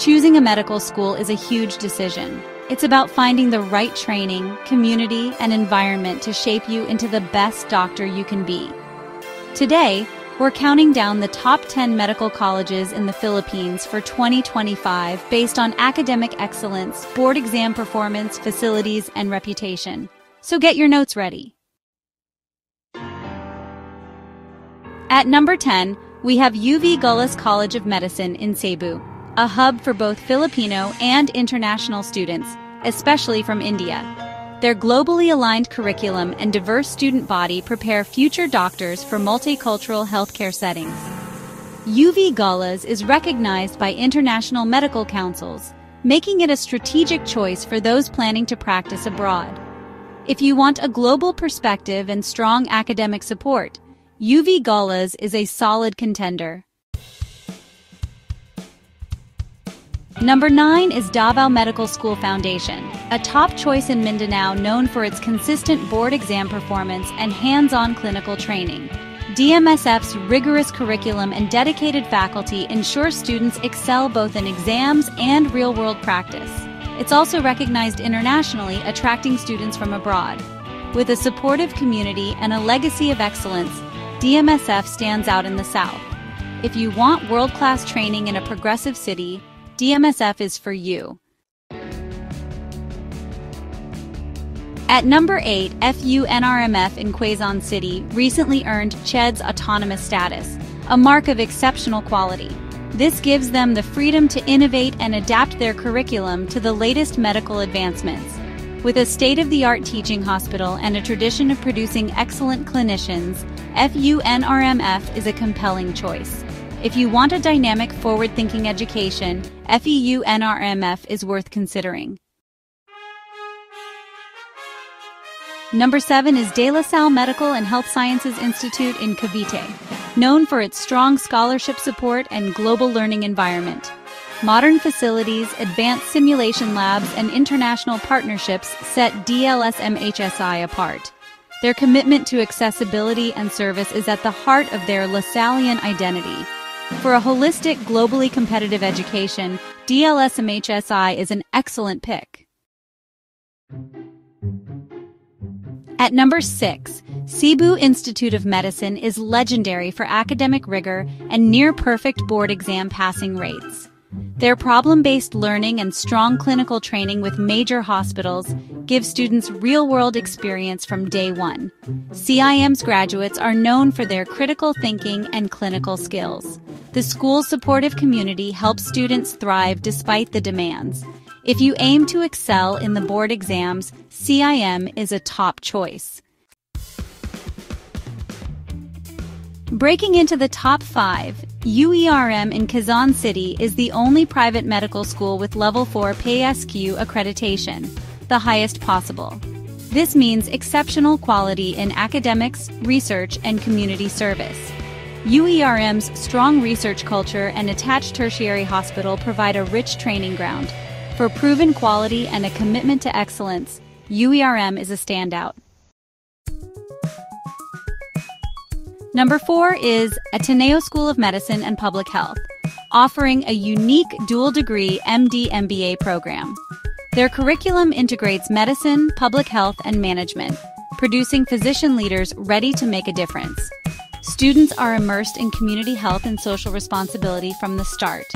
Choosing a medical school is a huge decision. It's about finding the right training, community, and environment to shape you into the best doctor you can be. Today, we're counting down the top 10 medical colleges in the Philippines for 2025 based on academic excellence, board exam performance, facilities, and reputation. So get your notes ready. At number 10, we have UV Gullas College of Medicine in Cebu, a hub for both Filipino and international students, especially from India. Their globally aligned curriculum and diverse student body prepare future doctors for multicultural healthcare settings. UV Gullas is recognized by international medical councils, making it a strategic choice for those planning to practice abroad. If you want a global perspective and strong academic support, UV Gullas is a solid contender. Number 9 is Davao Medical School Foundation, a top choice in Mindanao known for its consistent board exam performance and hands-on clinical training. DMSF's rigorous curriculum and dedicated faculty ensure students excel both in exams and real-world practice. It's also recognized internationally, attracting students from abroad. With a supportive community and a legacy of excellence, DMSF stands out in the South. If you want world-class training in a progressive city, DMSF is for you. At number 8, FEU NRMF in Quezon City recently earned CHED's autonomous status, a mark of exceptional quality. This gives them the freedom to innovate and adapt their curriculum to the latest medical advancements. With a state-of-the-art teaching hospital and a tradition of producing excellent clinicians, FEU NRMF is a compelling choice. If you want a dynamic, forward-thinking education, FEU NRMF is worth considering. Number 7 is De La Salle Medical and Health Sciences Institute in Cavite, known for its strong scholarship support and global learning environment. Modern facilities, advanced simulation labs, and international partnerships set DLSMHSI apart. Their commitment to accessibility and service is at the heart of their La Sallean identity. For a holistic, globally competitive education, DLSMHSI is an excellent pick. At number 6, Cebu Institute of Medicine is legendary for academic rigor and near-perfect board exam passing rates. Their problem-based learning and strong clinical training with major hospitals give students real-world experience from day one. CIM's graduates are known for their critical thinking and clinical skills. The school's supportive community helps students thrive despite the demands. If you aim to excel in the board exams, CIM is a top choice. Breaking into the top 5, UERM in Quezon City is the only private medical school with Level 4 PSQ accreditation, the highest possible. This means exceptional quality in academics, research, and community service. UERM's strong research culture and attached tertiary hospital provide a rich training ground. For proven quality and a commitment to excellence, UERM is a standout. Number 4 is Ateneo School of Medicine and Public Health, offering a unique dual-degree MD-MBA program. Their curriculum integrates medicine, public health, and management, producing physician leaders ready to make a difference. Students are immersed in community health and social responsibility from the start.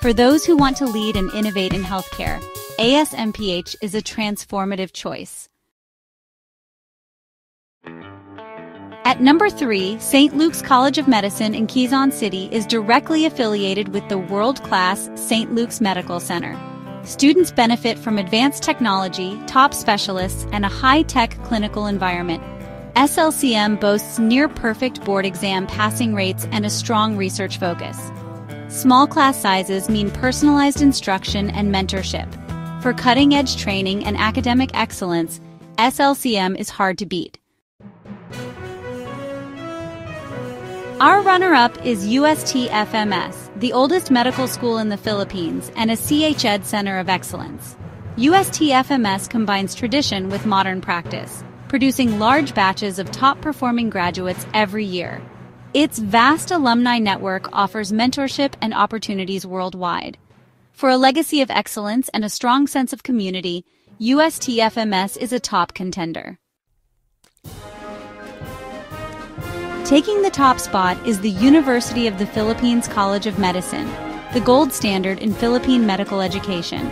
For those who want to lead and innovate in healthcare, ASMPH is a transformative choice. At number 3, St. Luke's College of Medicine in Quezon City is directly affiliated with the world-class St. Luke's Medical Center. Students benefit from advanced technology, top specialists, and a high-tech clinical environment. SLCM boasts near-perfect board exam passing rates and a strong research focus. Small class sizes mean personalized instruction and mentorship. For cutting-edge training and academic excellence, SLCM is hard to beat. Our runner-up is UST-FMS, the oldest medical school in the Philippines and a CHED Center of Excellence. UST-FMS combines tradition with modern practice, producing large batches of top-performing graduates every year. Its vast alumni network offers mentorship and opportunities worldwide. For a legacy of excellence and a strong sense of community, USTFMS is a top contender. Taking the top spot is the University of the Philippines College of Medicine, the gold standard in Philippine medical education.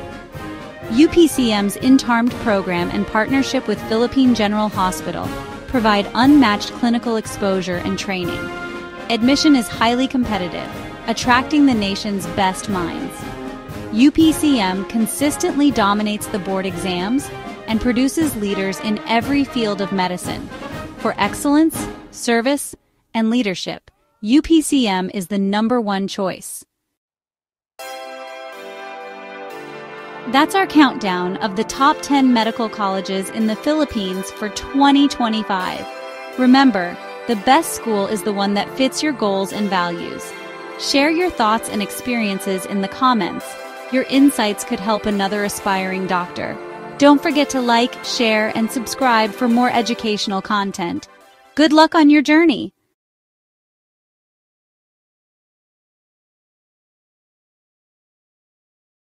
UPCM's Intarmed program and partnership with Philippine General Hospital provide unmatched clinical exposure and training. Admission is highly competitive, attracting the nation's best minds. UPCM consistently dominates the board exams and produces leaders in every field of medicine. For excellence, service, and leadership, UPCM is the #1 choice. That's our countdown of the top 10 medical colleges in the Philippines for 2025. Remember, the best school is the one that fits your goals and values. Share your thoughts and experiences in the comments. Your insights could help another aspiring doctor. Don't forget to like, share, and subscribe for more educational content. Good luck on your journey!